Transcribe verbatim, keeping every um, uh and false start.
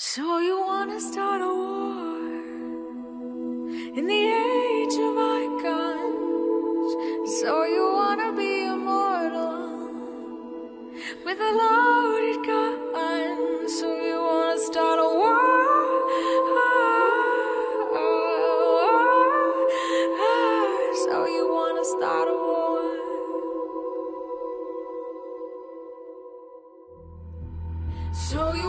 So you wanna start a war in the age of icons? So you wanna be immortal with a loaded gun? So you wanna start a war? So you wanna start a war? So you